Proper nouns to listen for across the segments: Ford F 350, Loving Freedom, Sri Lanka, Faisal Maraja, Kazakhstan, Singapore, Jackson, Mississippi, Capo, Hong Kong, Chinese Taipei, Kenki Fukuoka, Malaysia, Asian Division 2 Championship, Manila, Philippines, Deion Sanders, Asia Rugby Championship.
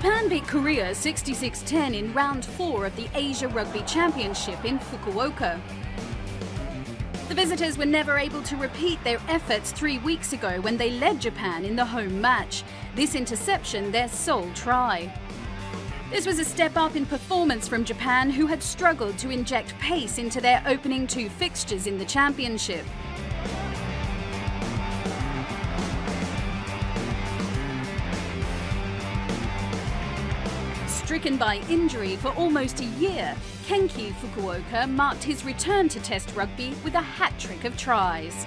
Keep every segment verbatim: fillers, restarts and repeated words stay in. Japan beat Korea sixty-six ten in round four of the Asia Rugby Championship in Fukuoka. The visitors were never able to repeat their efforts three weeks ago when they led Japan in the home match, this interception their sole try. This was a step up in performance from Japan, who had struggled to inject pace into their opening two fixtures in the championship. Stricken by injury for almost a year, Kenki Fukuoka marked his return to Test rugby with a hat-trick of tries.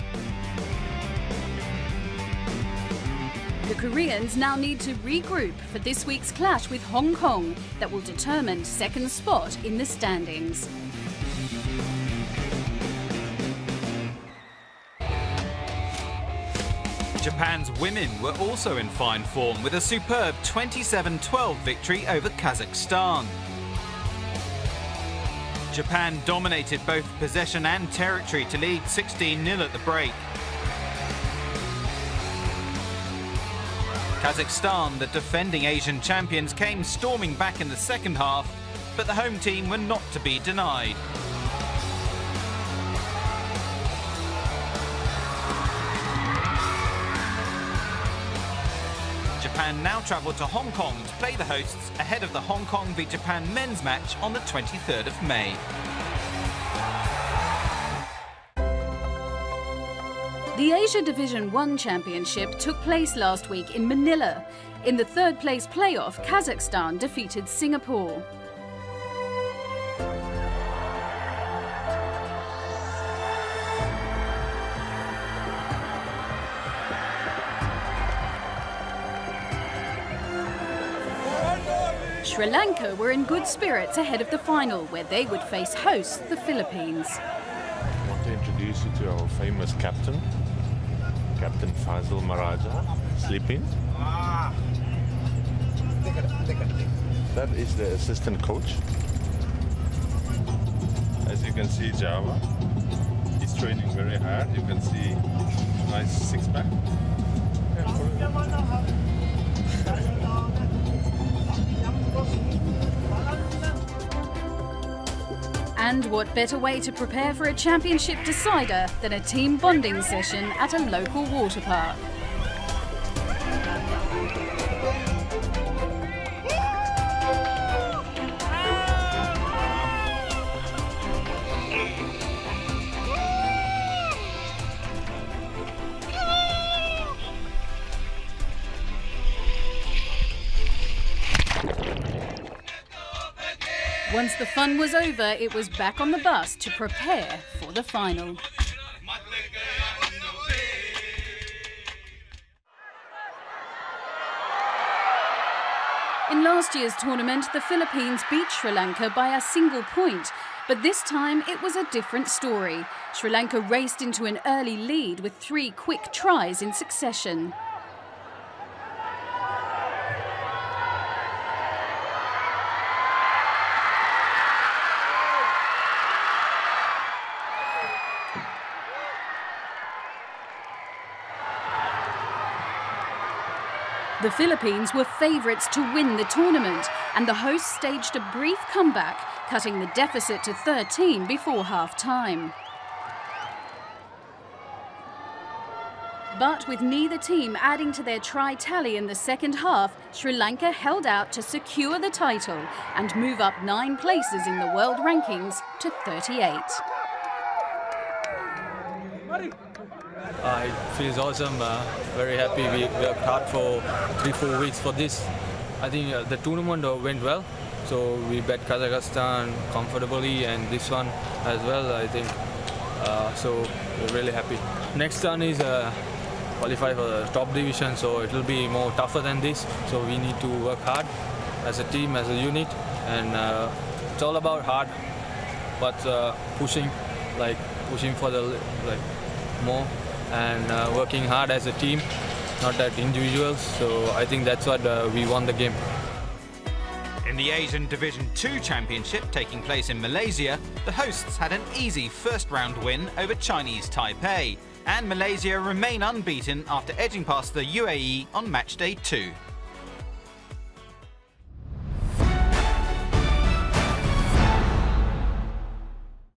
The Koreans now need to regroup for this week's clash with Hong Kong that will determine second spot in the standings. Japan's women were also in fine form with a superb twenty-seven twelve victory over Kazakhstan. Japan dominated both possession and territory to lead sixteen nil at the break. Kazakhstan, the defending Asian champions, came storming back in the second half, but the home team were not to be denied. Japan now travel to Hong Kong to play the hosts ahead of the Hong Kong v Japan men's match on the twenty-third of May. The Asia Division one Championship took place last week in Manila. In the third-place playoff, Kazakhstan defeated Singapore. Sri Lanka were in good spirits ahead of the final, where they would face hosts, the Philippines. I want to introduce you to our famous captain, Captain Faisal Maraja. Sleeping. That is the assistant coach. As you can see, Java, he's training very hard. You can see nice six-pack. And what better way to prepare for a championship decider than a team bonding session at a local water park? Once the fun was over, it was back on the bus to prepare for the final. In last year's tournament, the Philippines beat Sri Lanka by a single point, but this time it was a different story. Sri Lanka raced into an early lead with three quick tries in succession. The Philippines were favourites to win the tournament, and the hosts staged a brief comeback, cutting the deficit to thirteen before half-time. But with neither team adding to their try tally in the second half, Sri Lanka held out to secure the title and move up nine places in the world rankings to thirty-eight. Uh, it feels awesome. Uh, very happy. We, we worked hard for three, four weeks for this. I think uh, the tournament went well, so we bet Kazakhstan comfortably, and this one as well. I think uh, so. We're really happy. Next turn is uh, qualify for the top division, so it will be more tougher than this. So we need to work hard as a team, as a unit, and uh, it's all about hard, but uh, pushing, like pushing for the like. more and uh, working hard as a team, not as individuals. So I think that's what uh, we won the game. In the Asian Division two Championship taking place in Malaysia, the hosts had an easy first round win over Chinese Taipei, and Malaysia remain unbeaten after edging past the U A E on match day two.